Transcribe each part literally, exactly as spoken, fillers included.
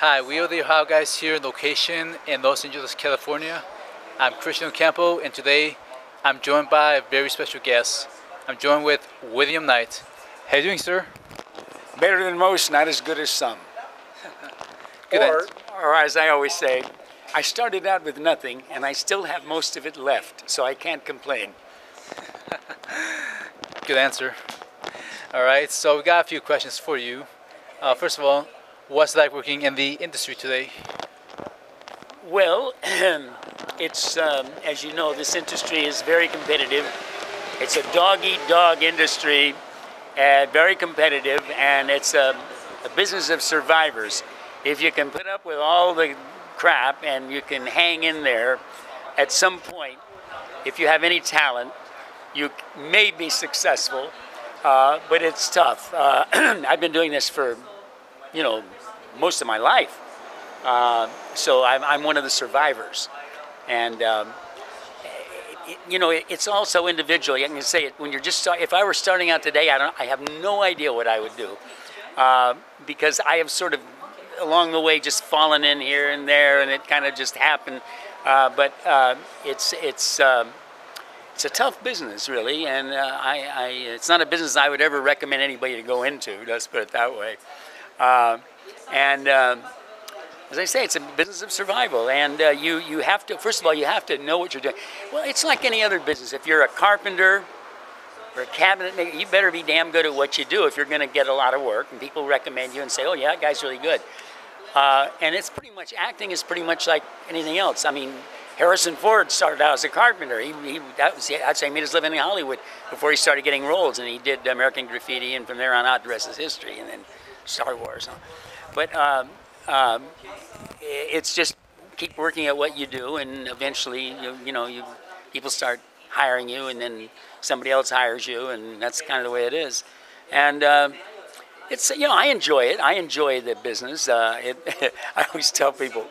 Hi, we are the Ohio Guys here in location in Los Angeles, California. I'm Christian Ocampo, and today I'm joined by a very special guest. I'm joined with William Knight. How you doing, sir? Better than most, not as good as some. Good or, or as I always say, I started out with nothing, and I still have most of it left, so I can't complain. Good answer. All right, so we got a few questions for you. Uh, first of all, what's it like working in the industry today? Well, it's, um, as you know, this industry is very competitive. It's a dog-eat-dog industry, uh, very competitive, and it's a, a business of survivors. If you can put up with all the crap and you can hang in there, at some point, if you have any talent, you may be successful, uh, but it's tough. Uh, I've been doing this for, you know, most of my life. Uh, so I'm, I'm one of the survivors. And, um, it, you know, it, it's also individual. I can say it when you're just, start, if I were starting out today, I, don't, I have no idea what I would do. Uh, because I have sort of, along the way, just fallen in here and there, and it kind of just happened. Uh, but uh, it's, it's, um, it's a tough business, really. And uh, I, I, it's not a business I would ever recommend anybody to go into, let's put it that way. Uh, and uh, as I say, it's a business of survival, and uh, you, you have to, first of all, you have to know what you're doing. Well, it's like any other business. If you're a carpenter or a cabinet maker, you better be damn good at what you do if you're going to get a lot of work, and people recommend you and say, oh, yeah, that guy's really good. Uh, and it's pretty much, acting is pretty much like anything else. I mean, Harrison Ford started out as a carpenter. He, he, that was, I'd say he made his living in Hollywood before he started getting roles, and he did American Graffiti, and from there on out, the rest is history, and then Star Wars. Huh? But um, um, it's just keep working at what you do, and eventually, you, you know, you, people start hiring you, and then somebody else hires you, and that's kind of the way it is. And um, it's, you know, I enjoy it. I enjoy the business. Uh, it, I always tell people,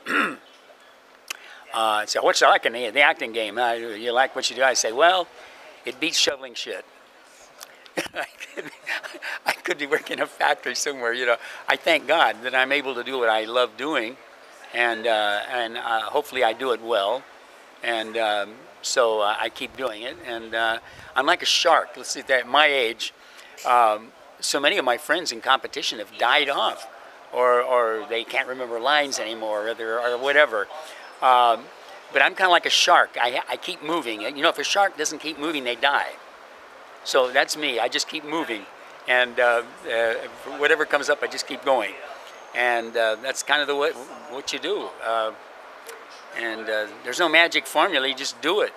uh, so what's like in the, the acting game? Uh, you like what you do? I say, well, it beats shoveling shit. I, could, I could be working in a factory somewhere, you know. I thank God that I'm able to do what I love doing, and uh, and uh, hopefully I do it well, and um, so uh, I keep doing it. And uh, I'm like a shark. Let's see, at my age, um, so many of my friends in competition have died off, or or they can't remember lines anymore, or, or whatever. Um, but I'm kind of like a shark. I I keep moving. You know, if a shark doesn't keep moving, they die. So that's me. I just keep moving, and uh, uh, whatever comes up, I just keep going, and uh, that's kind of the way, what you do. Uh, and uh, there's no magic formula. You just do it.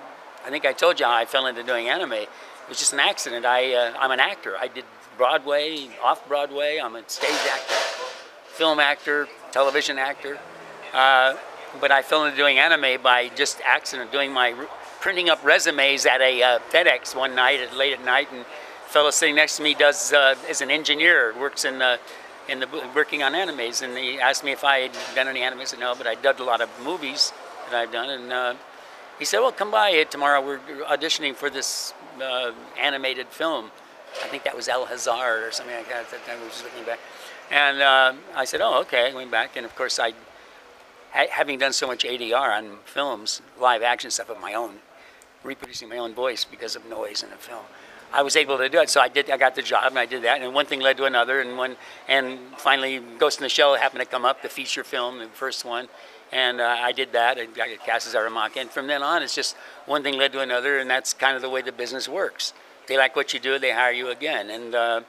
I think I told you how I fell into doing anime. It was just an accident. I uh, I'm an actor. I did Broadway, off Broadway. I'm a stage actor, film actor, television actor. Uh, but I fell into doing anime by just accident, doing my. printing up resumes at a uh, FedEx one night, at, late at night, and a fellow sitting next to me does uh, is an engineer, works in uh, in the working on animes, and he asked me if I had done any animes. I said no, but I did a lot of movies that I've done, and uh, he said, "Well, come by it tomorrow. We're auditioning for this uh, animated film. I think that was El Hazard or something like that." At that time, we were just looking back, and uh, I said, "Oh, okay." I went back, and of course, I, having done so much A D R on films, live action stuff of my own, reproducing my own voice because of noise in a film, I was able to do it. So I did. I got the job, and I did that. And one thing led to another, and one, and finally, Ghost in the Shell happened to come up, the feature film, the first one, and uh, I did that. I got cast as Aramaki, and from then on, it's just one thing led to another, and that's kind of the way the business works. They like what you do, they hire you again, and uh,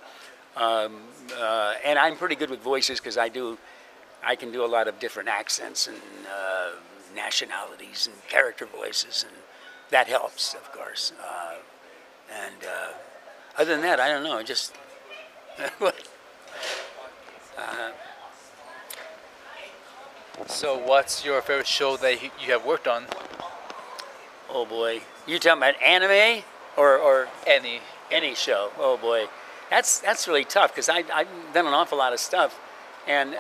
um, uh, and I'm pretty good with voices because I do, I can do a lot of different accents and uh, nationalities and character voices and. That helps, of course. Uh, and uh, other than that, I don't know. Just uh, so, what's your favorite show that you have worked on? Oh boy, you talking about anime or or any any show? Oh boy, that's that's really tough because I I've done an awful lot of stuff, and uh,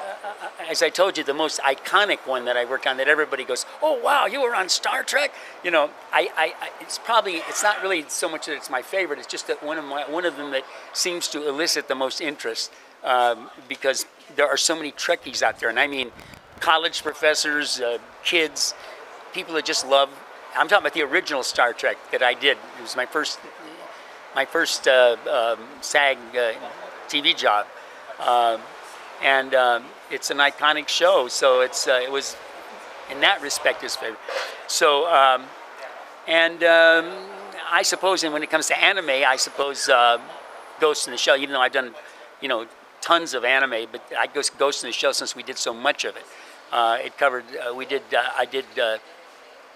as I told you, the most iconic one that I worked on that everybody goes, "Oh wow, you were on Star Trek," you know. I, I, I it's probably it's not really so much that it's my favorite. It's just that one of my one of them that seems to elicit the most interest um, because there are so many Trekkies out there, and I mean, college professors, uh, kids, people that just love. I'm talking about the original Star Trek that I did. It was my first, my first uh, um, SAG uh, T V job, uh, and um, it's an iconic show. So it's uh, it was, in that respect, is favorite. So um, and um, I suppose, and when it comes to anime, I suppose uh, Ghost in the Shell. Even though I've done, you know, tons of anime, but I guess Ghost in the Shell, since we did so much of it. Uh, it covered. Uh, we did. Uh, I did uh,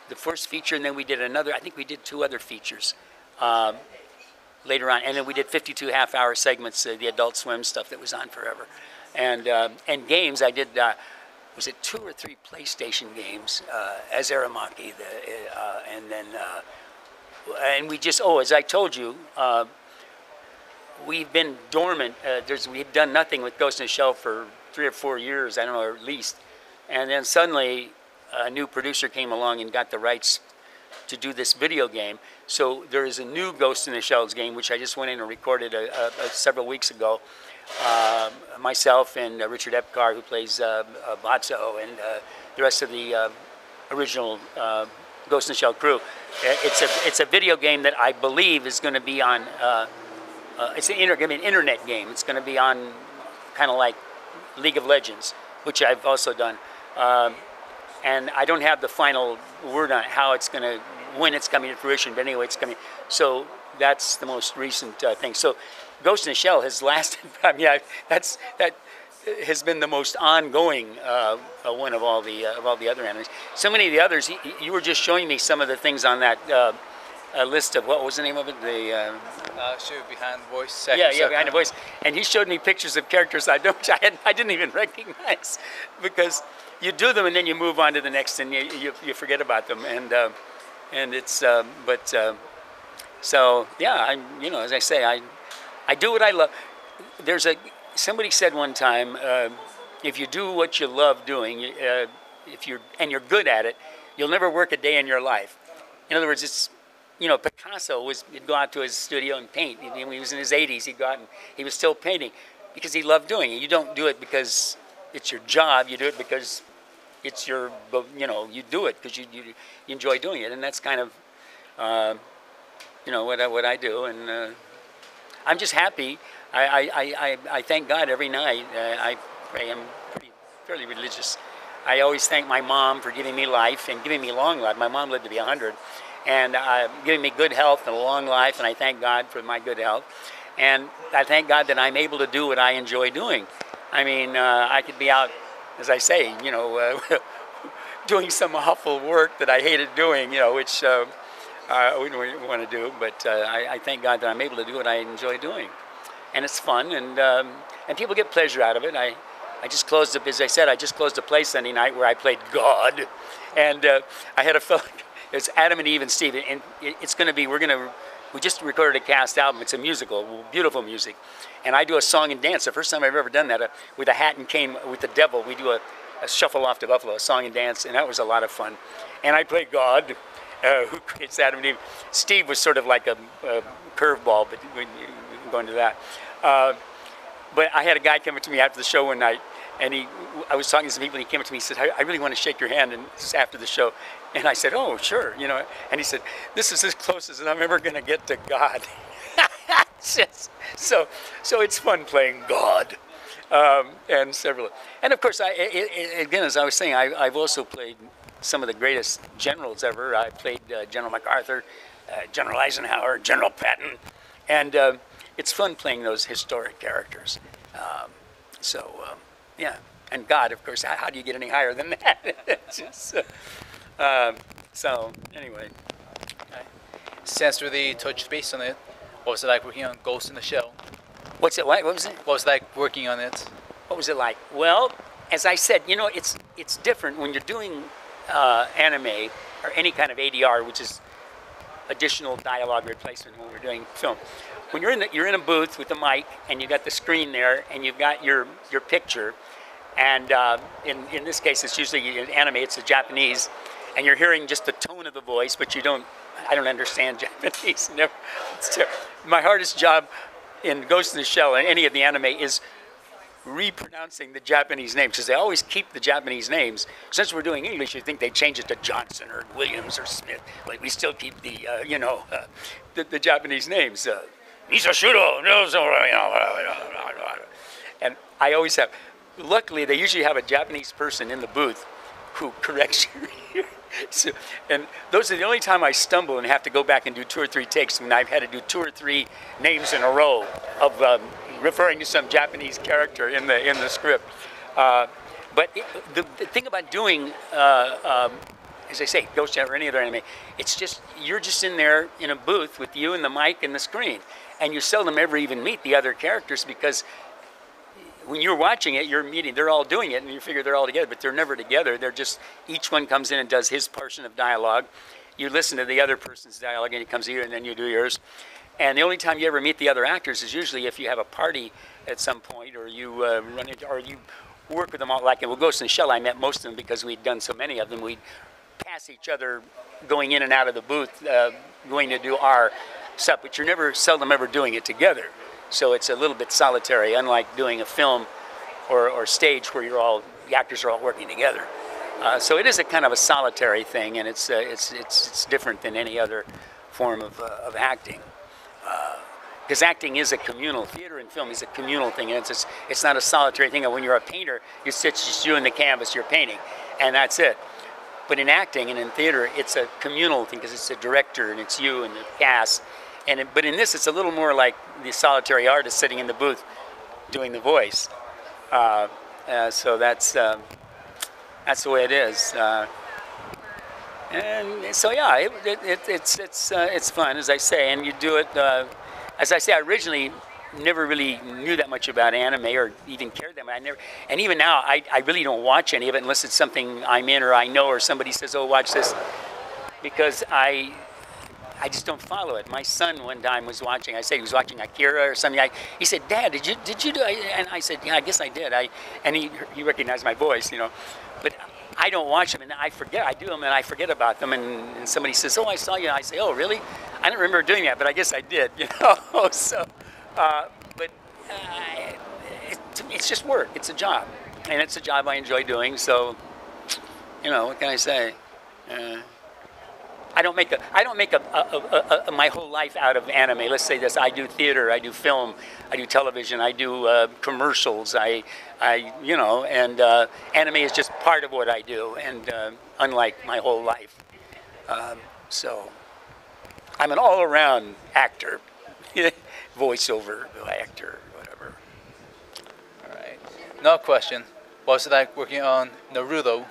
the first feature, and then we did another. I think we did two other features um, later on, and then we did fifty-two half-hour segments. Uh, the Adult Swim stuff that was on forever, and um, and games. I did. Uh, was it two or three PlayStation games uh, as Aramaki, the, uh, and then uh, and we just. Oh, as I told you. Uh, We've been dormant. Uh, there's, we've done nothing with Ghost in the Shell for three or four years, I don't know, or at least. And then suddenly, a new producer came along and got the rights to do this video game. So there is a new Ghost in the Shells game, which I just went in and recorded a, a, a several weeks ago. Uh, myself and uh, Richard Epcar, who plays uh, uh, Botso, and uh, the rest of the uh, original uh, Ghost in the Shell crew. It's a, it's a video game that I believe is going to be on... Uh, Uh, it's an, inter I mean, an internet game. It's going to be on kind of like League of Legends, which I've also done. Um, and I don't have the final word on how it's going to, when it's coming to fruition, but anyway, it's coming. So that's the most recent uh, thing. So Ghost in the Shell has lasted, I mean, I, that's, that has been the most ongoing uh, one of all the uh, of all the other animes. So many of the others, you, you were just showing me some of the things on that uh, a list of, what was the name of it? The uh, uh, show behind the voice. Second, yeah, yeah, second. Behind the voice. And he showed me pictures of characters I don't, I, had, I didn't even recognize, because you do them and then you move on to the next, and you you, you forget about them. And uh, and it's uh, but uh, so yeah, I you know as I say, I I do what I love. There's a somebody said one time, uh, if you do what you love doing, uh, if you're and you're good at it, you'll never work a day in your life. In other words, it's You know, Picasso was, he'd go out to his studio and paint. When he was in his eighties, he'd go out and he was still painting because he loved doing it. You don't do it because it's your job. You do it because it's your, you know, you do it because you, you, you enjoy doing it. And that's kind of, uh, you know, what I, what I do. And uh, I'm just happy. I, I, I, I thank God every night. Uh, I pray. I'm pretty, fairly religious. I always thank my mom for giving me life and giving me long life. My mom lived to be a hundred. And uh, giving me good health and a long life, and I thank God for my good health. And I thank God that I'm able to do what I enjoy doing. I mean, uh, I could be out, as I say, you know, uh, doing some awful work that I hated doing, you know, which uh, I wouldn't want to do, but uh, I, I thank God that I'm able to do what I enjoy doing. And it's fun, and, um, and people get pleasure out of it. I, I just closed up, as I said, I just closed a play Sunday night where I played God, and uh, I had a fellow... It's Adam and Eve and Steve, and it's going to be, we're going to, we just recorded a cast album. It's a musical, beautiful music. And I do a song and dance, the first time I've ever done that, uh, with a hat and cane with the devil. We do a, a shuffle off to Buffalo, a song and dance, and that was a lot of fun. And I play God, uh, who creates Adam and Eve. Steve was sort of like a, a curveball, but we can go into that. Uh, but I had a guy come up to me after the show one night, and he, I was talking to some people, and he came up to me and said, I, I really want to shake your hand, and this is after the show. And I said, oh, sure, you know. And he said, this is as close as I'm ever going to get to God. Just, so so it's fun playing God. Um, and several. And, of course, I, it, it, again, as I was saying, I, I've also played some of the greatest generals ever. I played uh, General MacArthur, uh, General Eisenhower, General Patton. And uh, it's fun playing those historic characters. Um, so, um, yeah. And God, of course, how, how do you get any higher than that? Just... Uh, Um, so, anyway. Okay. Since we really touched base on it, what was it like working on Ghost in the Shell? What's it like? What was it? What was it like working on it? What was it like? Well, as I said, you know, it's it's different when you're doing uh, anime or any kind of A D R, which is additional dialogue replacement when we're doing film. When you're in the, you're in a booth with a mic and you've got the screen there and you've got your your picture, and uh, in in this case, it's usually in anime, it's a Japanese. And you're hearing just the tone of the voice, but you don't, I don't understand Japanese. Never. My hardest job in Ghost in the Shell and any of the anime is repronouncing the Japanese names, because they always keep the Japanese names. Since we're doing English, you think they change it to Johnson or Williams or Smith. Like, we still keep the, uh, you know, uh, the, the Japanese names. Uh, and I always have. Luckily, they usually have a Japanese person in the booth who corrects you. So, and those are the only time I stumble and have to go back and do two or three takes, and I've had to do two or three names in a row of um, referring to some Japanese character in the in the script. Uh, but it, the, the thing about doing, uh, um, as I say, Ghost or any other anime, it's just you're just in there in a booth with you and the mic and the screen, and you seldom ever even meet the other characters, because when you're watching it, you're meeting, they're all doing it, and you figure they're all together, but they're never together. They're just, each one comes in and does his portion of dialogue. You listen to the other person's dialogue, and it comes to you, and then you do yours. And the only time you ever meet the other actors is usually if you have a party at some point, or you uh, run into, or you work with them all. Like, well, Ghost in the Shell, I met most of them because we'd done so many of them. We'd pass each other going in and out of the booth, uh, going to do our stuff, but you're never, seldom ever doing it together. So it's a little bit solitary, unlike doing a film or, or stage where you're all, the actors are all working together. Uh, so it is a kind of a solitary thing, and it's, uh, it's, it's, it's different than any other form of, uh, of acting. Because uh, acting is a communal, theater and film is a communal thing, and it's, it's, it's not a solitary thing. When you're a painter, you sit just you and the canvas, you're painting, and that's it. But in acting and in theater, it's a communal thing, because it's the director, and it's you and the cast. And it, but in this, it's a little more like the solitary artist sitting in the booth doing the voice. Uh, uh, so that's uh, that's the way it is. Uh, and so yeah, it, it, it, it's it's uh, it's fun, as I say. And you do it, uh, as I say. I originally never really knew that much about anime or even cared that much. I never, and even now, I I really don't watch any of it unless it's something I'm in or I know or somebody says, "Oh, watch this," because I. I just don't follow it. My son one time was watching, I say he was watching Akira or something. I, he said, "Dad, did you did you do it?" And I said, "Yeah, I guess I did." I, and he, he recognized my voice, you know. But I don't watch them, and I forget. I do them, and I forget about them. And, and somebody says, "Oh, I saw you." And I say, "Oh, really? I don't remember doing that, but I guess I did," you know. so, uh, but uh, it, it's just work. It's a job. And it's a job I enjoy doing. So, you know, what can I say? Uh, I don't make a, I don't make a, a, a, a, my whole life out of anime. Let's say this: I do theater, I do film, I do television, I do uh, commercials. I, I, you know, and uh, anime is just part of what I do, and uh, unlike my whole life. Um, so, I'm an all-around actor, voiceover actor, whatever. All right. No question. What was it like working on Naruto?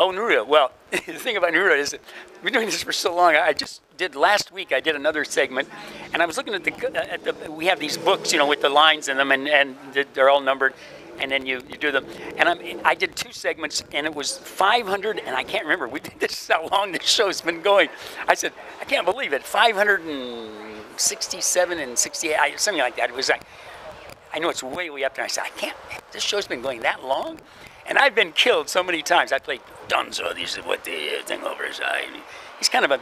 Oh, Naruto. Well, the thing about Naruto is that we've been doing this for so long. I just did last week. I did another segment, and I was looking at the. At the we have these books, you know, with the lines in them, and and they're all numbered, and then you, you do them. And I'm, I did two segments, and it was five hundred, and I can't remember. We did this how long this show's been going. I said, I can't believe it. five hundred sixty-seven and sixty-eight, something like that. It was like, I know it's way way up there. I said, I can't. This show's been going that long. And I've been killed so many times. I played Danzō. These are what the uh, thing over his eye. He's kind of a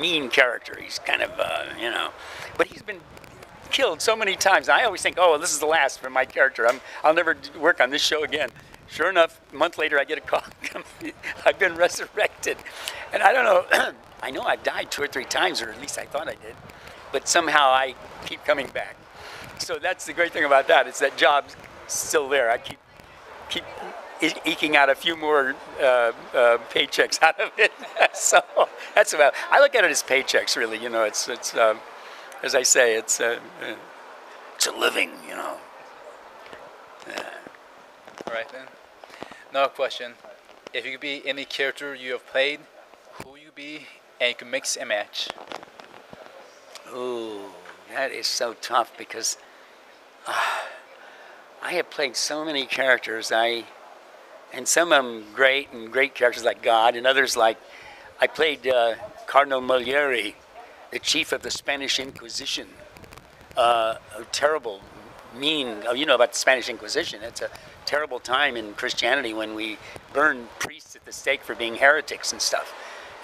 mean character. He's kind of, uh, you know. But he's been killed so many times. And I always think, oh, well, this is the last for my character. I'm, I'll never work on this show again. Sure enough, a month later, I get a call. I've been resurrected. And I don't know. I know I've died two or three times, or at least I thought I did. But somehow I keep coming back. So that's the great thing about that. It's that job's still there. I keep, keep... eking out a few more uh, uh, paychecks out of it. So that's about. I look at it as paychecks, really. You know, it's it's um, as I say, it's uh, uh, it's a living. You know. Yeah. All right then. Another question: if you could be any character you have played, who would you be, and you can mix and match? Ooh, that is so tough because uh, I have played so many characters. I And some of them great, and great characters like God, and others like, I played uh, Cardinal Molieri, the chief of the Spanish Inquisition. Uh, a terrible, mean, oh, you know about the Spanish Inquisition. It's a terrible time in Christianity when we burned priests at the stake for being heretics and stuff.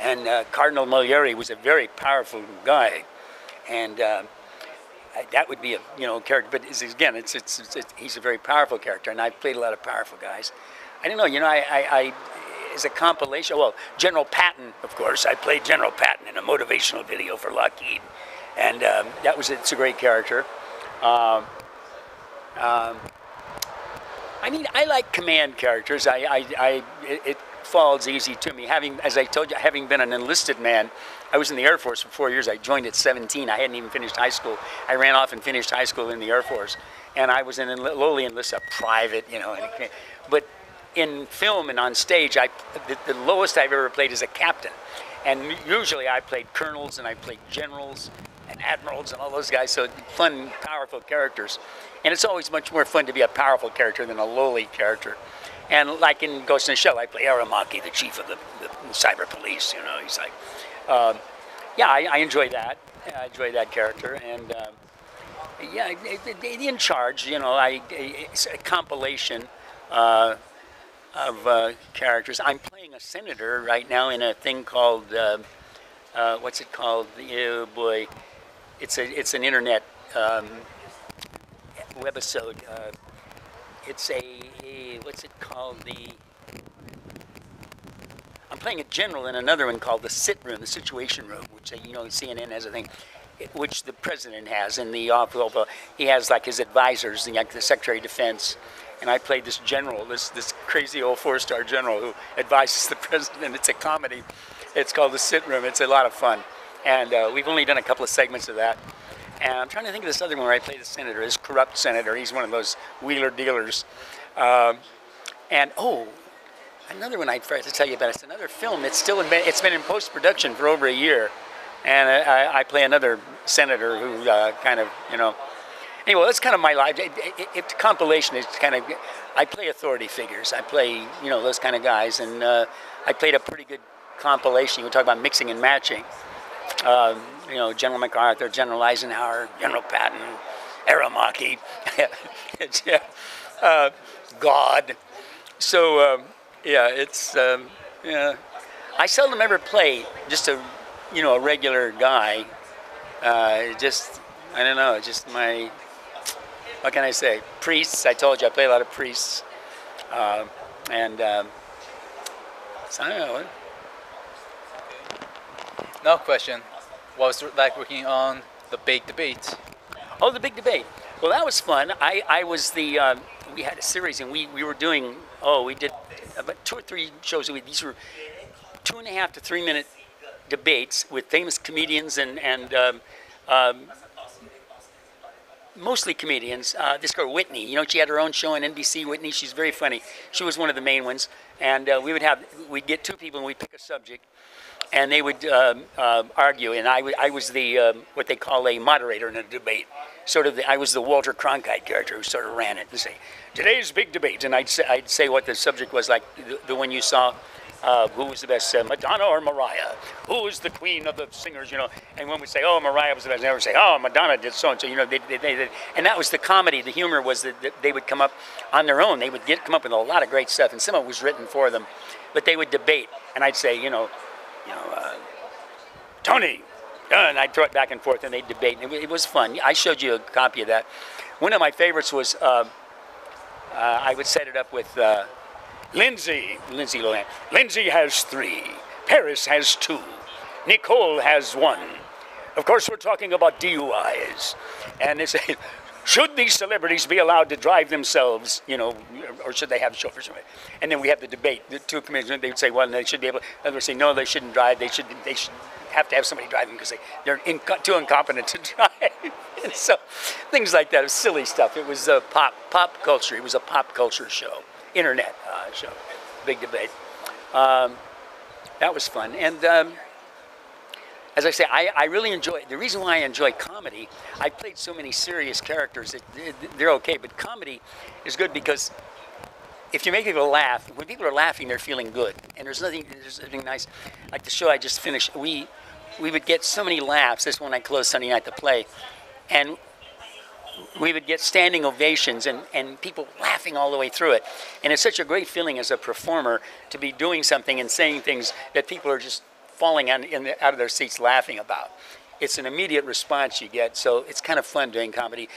And uh, Cardinal Molieri was a very powerful guy. And uh, that would be a you know character. But it's, again, it's, it's it's it's he's a very powerful character, and I've played a lot of powerful guys. I don't know, you know, I I, I is a compilation. Well, General Patton, of course, I played General Patton in a motivational video for Lockheed, and um, that was it's a great character. Um, um, I mean, I like command characters. I I, I it, it falls easy to me. Having, as I told you, having been an enlisted man. I was in the Air Force for four years. I joined at seventeen. I hadn't even finished high school. I ran off and finished high school in the Air Force. And I was an enli lowly enlisted, a private, you know. And, but in film and on stage, I, the, the lowest I've ever played is a captain. And usually I played colonels and I played generals and admirals and all those guys. So fun, powerful characters. And it's always much more fun to be a powerful character than a lowly character. And like in Ghost in the Shell, I play Aramaki, the chief of the, the cyber police, you know. He's like... Um, yeah, I, I enjoy that. I enjoy that character, and um, yeah, in charge. You know, I, it's a compilation uh, of uh, characters. I'm playing a senator right now in a thing called uh, uh, what's it called? Oh boy, it's a it's an internet um, webisode. Uh, it's a, a what's it called? The I'm playing a general in another one called the Sit Room, the Situation Room, which you know C N N has a thing, which the president has in the office. He has like his advisors, like the Secretary of Defense, and I played this general, this this crazy old four-star general who advises the president. It's a comedy. It's called the Sit Room. It's a lot of fun, and uh, we've only done a couple of segments of that. And I'm trying to think of this other one where I play the senator, this corrupt senator. He's one of those wheeler dealers, um, and oh. Another one I forgot to tell you about. It's another film. It's still in, it's been in post-production for over a year, and I, I play another senator who uh, kind of you know. Anyway, that's kind of my life. It, it, it, compilation is kind of. I play authority figures. I play you know those kind of guys, and uh, I played a pretty good compilation. You talk about mixing and matching. Um, you know, General MacArthur, General Eisenhower, General Patton, Aramaki, uh, God. So. Um, Yeah, it's, um, yeah. I seldom ever play just a, you know, a regular guy. Uh, just, I don't know, just my, what can I say? Priests, I told you, I play a lot of priests. Uh, and, um, so I don't know. No question. What was it like working on The Big Debate? Oh, The Big Debate. Well, that was fun. I, I was the, um, we had a series and we, we were doing, oh, we did about two or three shows a week. These were two and a half to three minute debates with famous comedians and, and um, um, mostly comedians. Uh, this girl, Whitney, you know, she had her own show on N B C, Whitney. She's very funny. She was one of the main ones. And uh, we would have, we'd get two people and we'd pick a subject and they would um, uh, argue. And I, I was the, um, what they call a moderator in a debate. Sort of, the, I was the Walter Cronkite character who sort of ran it and say, today's big debate, and I'd say, I'd say what the subject was, like the, the one you saw, uh, who was the best, uh, Madonna or Mariah? Who is the queen of the singers, you know? And when we say, oh, Mariah was the best, they would say, oh, Madonna did so-and-so, you know, they, they, they, they, and that was the comedy. The humor was that they would come up on their own. They would get come up with a lot of great stuff, and some of it was written for them, but they would debate, and I'd say, you know, you know, uh, Tony, and I'd throw it back and forth, and they'd debate, and it, it was fun. I showed you a copy of that. One of my favorites was... Uh, Uh, I would set it up with uh, Lindsay, Lindsay Lohan. Lindsay has three. Paris has two. Nicole has one. Of course, we're talking about D U Is. And they say, should these celebrities be allowed to drive themselves, you know, or should they have chauffeurs? And then we have the debate. The two commissioners, they would say, well, they should be able to. Others would say, no, they shouldn't drive. They should, they should have to have somebody drive them because they, they're inco too incompetent to drive. And so things like that, silly stuff. It was uh, pop pop culture. It was a pop culture show, internet uh, show, Big Debate. Um, that was fun. And um, as I say, I, I really enjoy, the reason why I enjoy comedy, I played so many serious characters that they're okay, but comedy is good because if you make people laugh, when people are laughing, they're feeling good. And there's nothing, there's nothing nice. Like the show I just finished, we, we would get so many laughs. This one I closed Sunday night to play. And we would get standing ovations and, and people laughing all the way through it. And it's such a great feeling as a performer to be doing something and saying things that people are just falling on, in the, out of their seats laughing about. it's an immediate response you get, so it's kind of fun doing comedy.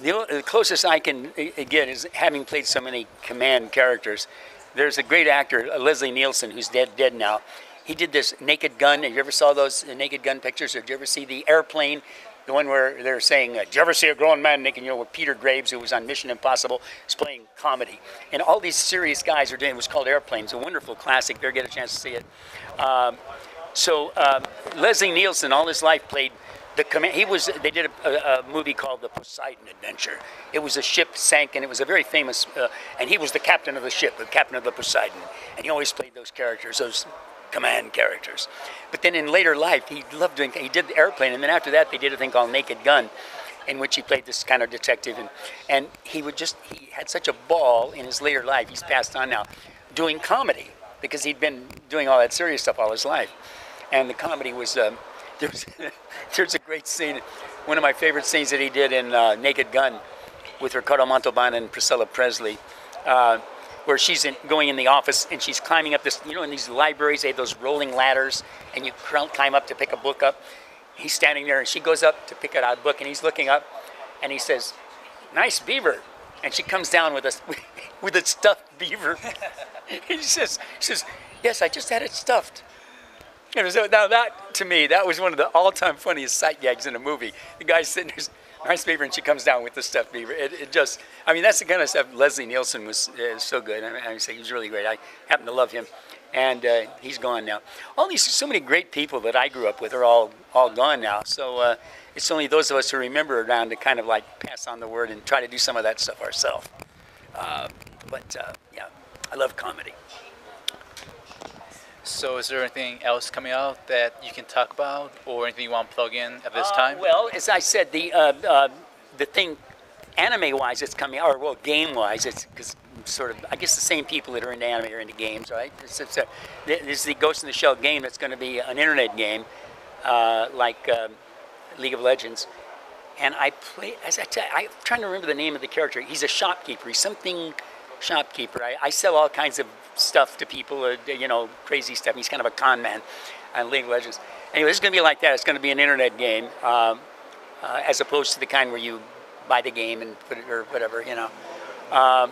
The closest I can get is having played so many command characters. There's a great actor, Leslie Nielsen, who's dead dead now. He did this Naked Gun. Have you ever saw those Naked Gun pictures? Or did you ever see the airplane, the one where they're saying, did you ever see a grown man naked? You know, with Peter Graves, who was on Mission Impossible, is playing comedy. And all these serious guys are doing, it was called Airplane. It's a wonderful classic. There, get a chance to see it. Um, so um, Leslie Nielsen, all his life, played The command, he was, they did a, a, a movie called The Poseidon Adventure. It was a ship sank, and it was a very famous, uh, and he was the captain of the ship, the captain of the Poseidon. And he always played those characters, those command characters. But then in later life, he loved doing, he did The Airplane, and then after that, they did a thing called Naked Gun, in which he played this kind of detective. And, and he would just, he had such a ball in his later life, he's passed on now, doing comedy, because he'd been doing all that serious stuff all his life. And the comedy was, um, There's, there's a great scene, one of my favorite scenes that he did in uh, Naked Gun with Ricardo Montalban and Priscilla Presley, uh, where she's in, going in the office and she's climbing up this, you know, in these libraries, they have those rolling ladders and you climb up to pick a book up. He's standing there and she goes up to pick out a book and he's looking up and he says, nice beaver. And she comes down with a, with a stuffed beaver. He says, she says, yes, I just had it stuffed. It was, now that, to me, that was one of the all-time funniest sight gags in a movie. The guy's sitting there's nice beaver, and she comes down with the stuffed beaver. It, it just, I mean, that's the kind of stuff. Leslie Nielsen was uh, so good. I mean, I say he was really great. I happen to love him, and uh, he's gone now. All these, so many great people that I grew up with are all all gone now. So uh, it's only those of us who remember around to kind of like pass on the word and try to do some of that stuff ourselves. Uh, but uh, yeah, I love comedy. So is there anything else coming out that you can talk about or anything you want to plug in at this uh, time? Well, as I said, the, uh, uh, the thing anime-wise it's coming out, or well, game-wise, it's cause sort of, I guess the same people that are into anime are into games, right? It's, it's a, this is the Ghost in the Shell game that's going to be an internet game, uh, like uh, League of Legends. And I play, as I tell you, I'm trying to remember the name of the character. He's a shopkeeper. He's something shopkeeper. I, I sell all kinds of stuff to people, uh, you know, crazy stuff. He's kind of a con man on League of Legends. Anyway, it's going to be like that. It's going to be an internet game, um, uh, as opposed to the kind where you buy the game and put it or whatever, you know. Um,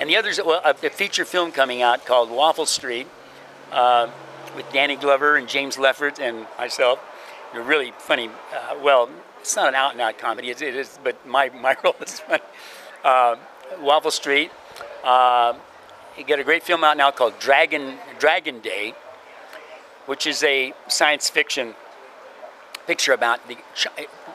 and the others, well, a, a feature film coming out called Waffle Street uh, with Danny Glover and James Leffert and myself. They're really funny. Uh, well, it's not an out-and-out comedy. It, it is, but my my role is funny. Uh, Waffle Street. Uh, You get a great film out now called Dragon Dragon Day, which is a science fiction picture about the.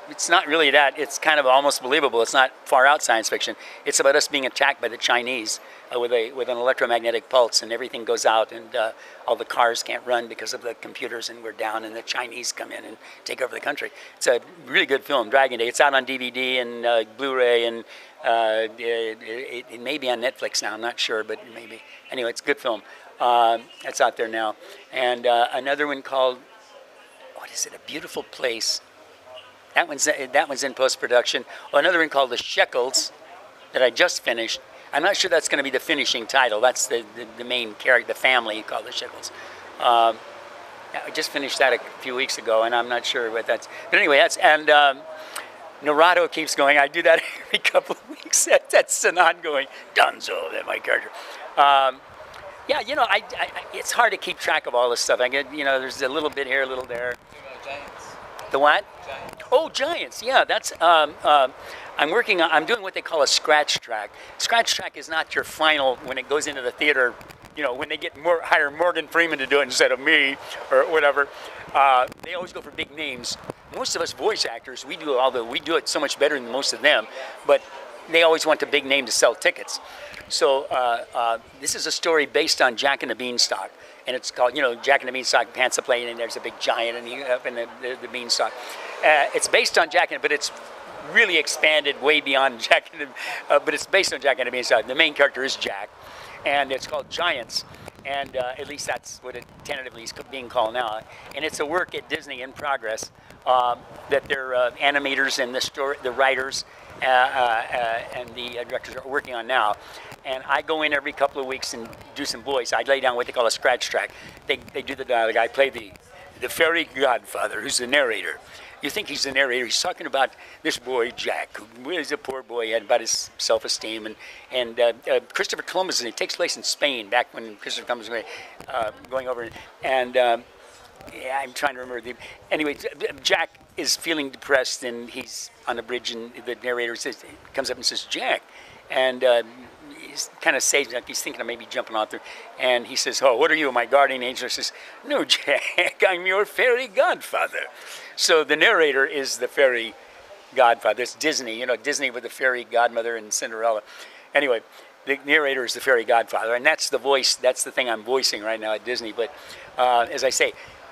It's not really that. It's kind of almost believable. It's not far out science fiction. It's about us being attacked by the Chinese uh, with a with an electromagnetic pulse, and everything goes out, and uh, all the cars can't run because of the computers, and we're down, and the Chinese come in and take over the country. It's a really good film, Dragon Day. It's out on D V D and uh, Blu-ray and. Uh, it, it, it may be on Netflix now, I'm not sure, but maybe. Anyway, it's a good film. Uh, that's out there now. And uh, another one called, what is it, A Beautiful Place. That one's, that one's in post-production. Oh, another one called The Shekels that I just finished. I'm not sure that's going to be the finishing title. That's the, the, the main character, the family called The Shekels. Um, I just finished that a few weeks ago, and I'm not sure what that's. But anyway, that's, and... Um, Naruto keeps going. I do that every couple of weeks. That, that's an ongoing Danzō, that my character. Um, yeah, you know, I, I, I, it's hard to keep track of all this stuff. I get, you know, there's a little bit here, a little there. Giants. The what? Giants. Oh, Giants. Yeah, that's. Um, uh, I'm working on. I'm doing what they call a scratch track. Scratch track is not your final when it goes into the theater. You know, when they get more hire Morgan Freeman to do it instead of me or whatever. Uh, they always go for big names. Most of us voice actors, we do all the, we do it so much better than most of them, but they always want the big name to sell tickets. So uh, uh, this is a story based on Jack and the Beanstalk, and it's called, you know, Jack and the Beanstalk pants a plane, and there's a big giant and he, up in the, the, the beanstalk. Uh, it's based on Jack and, but it's really expanded way beyond Jack and the, uh, but it's based on Jack and the Beanstalk. The main character is Jack, and it's called Giants. And uh, at least that's what it tentatively is being called now. And it's a work at Disney in progress um, that their uh, animators and the, story, the writers uh, uh, uh, and the uh, directors are working on now. And I go in every couple of weeks and do some voice. I lay down what they call a scratch track. They, they do the dialogue. I play the, the fairy godfather, who's the narrator. You think he's the narrator. He's talking about this boy, Jack, who is a poor boy, had about his self-esteem. And, and uh, uh, Christopher Columbus, and it takes place in Spain, back when Christopher Columbus was uh, going over. And um, yeah, I'm trying to remember the... Anyway, Jack is feeling depressed, and he's on the bridge, and the narrator says, comes up and says, Jack. And... Uh, He's kind of saves him. He's thinking of maybe jumping out there. And he says, oh, what are you, my guardian angel? He says, no, Jack, I'm your fairy godfather. So the narrator is the fairy godfather. It's Disney, you know, Disney with the fairy godmother and Cinderella. Anyway, the narrator is the fairy godfather. And that's the voice, that's the thing I'm voicing right now at Disney. But uh, as I say,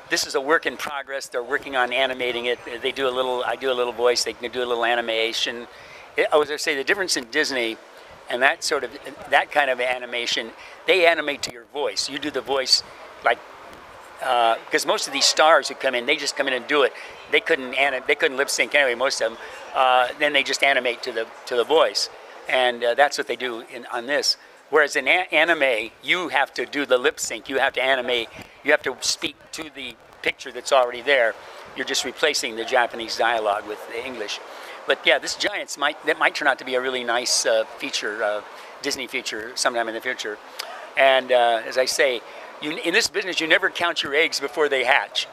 this is a work in progress. They're working on animating it. They do a little, I do a little voice. They can do a little animation. It, I was going to say, the difference in Disney... And that sort of, that kind of animation, they animate to your voice. You do the voice like, because uh, most of these stars who come in, they just come in and do it. They couldn't anim they couldn't lip sync anyway, most of them. Uh, then they just animate to the to the voice, and uh, that's what they do in, on this. Whereas in a anime, you have to do the lip sync. You have to animate. You have to speak to the picture that's already there. You're just replacing the Japanese dialogue with the English. But yeah, this Giants might that might turn out to be a really nice uh, feature, uh, Disney feature, sometime in the future. And uh, as I say, you, in this business, you never count your eggs before they hatch.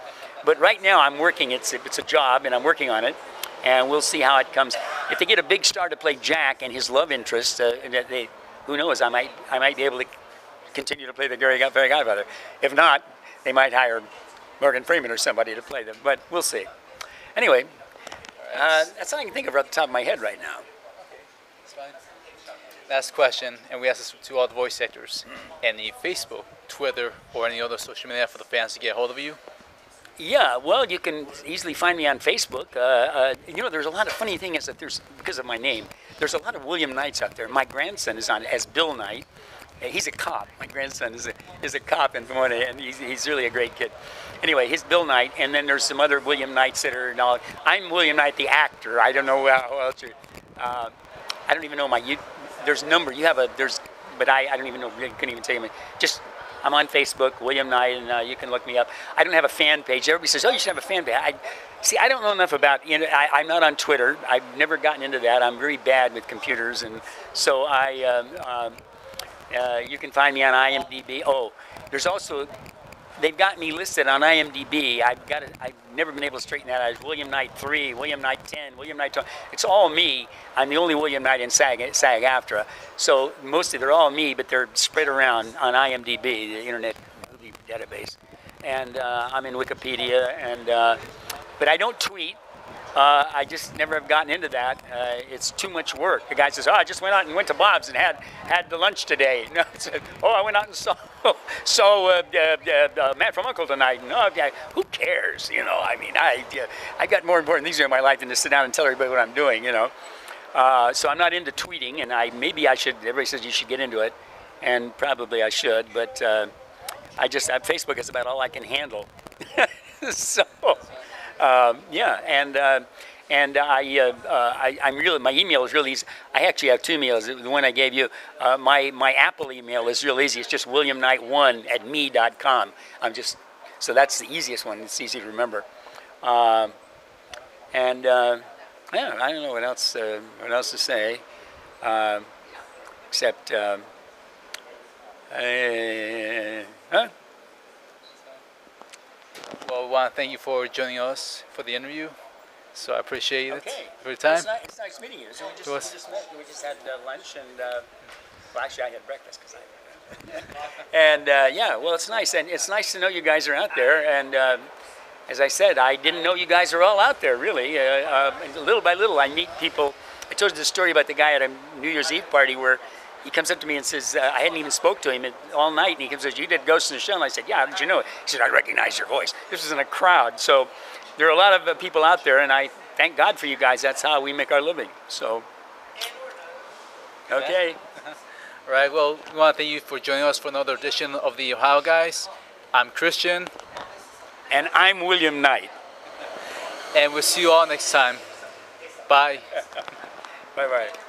But right now, I'm working. It's it's a job, and I'm working on it. And we'll see how it comes. If they get a big star to play Jack and his love interest, uh, they, who knows? I might I might be able to continue to play the Gary Fairy Godfather. If not, they might hire Morgan Freeman or somebody to play them. But we'll see. Anyway. Uh, that's all I can think of right off the top of my head right now. Last question, and we ask this to all the voice actors. Mm. Any Facebook, Twitter, or any other social media for the fans to get a hold of you? Yeah, well, you can easily find me on Facebook. Uh, uh, you know, there's a lot of funny thing is that there's, because of my name, there's a lot of William Knights out there. My grandson is on as Bill Knight. He's a cop. My grandson is a, is a cop in Pomona, and he's, he's really a great kid. Anyway, he's Bill Knight, and then there's some other William Knights that are... Now, I'm William Knight, the actor. I don't know how else you... Uh, I don't even know my... You, there's number. You have a... There's... But I, I don't even know. I couldn't even tell you. Just... I'm on Facebook, William Knight, and uh, you can look me up. I don't have a fan page. Everybody says, oh, you should have a fan page. I, see, I don't know enough about, you know, I, I'm not on Twitter. I've never gotten into that. I'm very bad with computers, and so I... Um, uh, uh, you can find me on I M D B. Oh, there's also... They've got me listed on I M D B. I've got it. I've never been able to straighten that out. It's William Knight three, William Knight ten, William Knight twenty. It's all me. I'm the only William Knight in SAG, SAG-AFTRA. So mostly they're all me, but they're spread around on I M D B, the Internet Movie Database. And uh, I'm in Wikipedia. And uh, but I don't tweet. Uh, I just never have gotten into that. Uh, it's too much work. The guy says, oh, I just went out and went to Bob's and had had the lunch today. No, it's, oh, I went out and saw, saw uh, uh, uh, Matt from Uncle tonight. No, I, who cares? You know, I mean, I, uh, I got more important things in my life than to sit down and tell everybody what I'm doing, you know. Uh, so I'm not into tweeting, and I maybe I should, everybody says you should get into it, and probably I should, but uh, I just, I, Facebook is about all I can handle. So... Um, yeah, and uh, and I, uh, uh, I I'm really my email is really easy. I actually have two emails. The one I gave you, uh, my my Apple email is real easy. It's just William Knight one at me dot com. I'm just so that's the easiest one. It's easy to remember. Uh, and uh, yeah, I don't know what else uh, what else to say, uh, except um, uh, huh. Well, I want to thank you for joining us for the interview. So I appreciate okay. it for your time. It's nice, it's nice meeting you. So we just, we just met. We just had uh, lunch and, uh, well, actually I had breakfast because I. And uh, yeah, well, it's nice, and it's nice to know you guys are out there. And uh, as I said, I didn't know you guys are all out there really. Uh, uh, and little by little, I meet people. I told you the story about the guy at a New Year's Eve party where. He comes up to me and says, uh, I hadn't even spoke to him all night, and he comes and says, you did Ghost in the Shell? And I said, yeah, how did you know it? He said, I recognize your voice. This was in a crowd. So there are a lot of uh, people out there, and I thank God for you guys. That's how we make our living. So, okay. Yeah. All right, well, we want to thank you for joining us for another edition of the Ohio Guys. I'm Christian. And I'm William Knight. And we'll see you all next time. Bye. Bye-bye.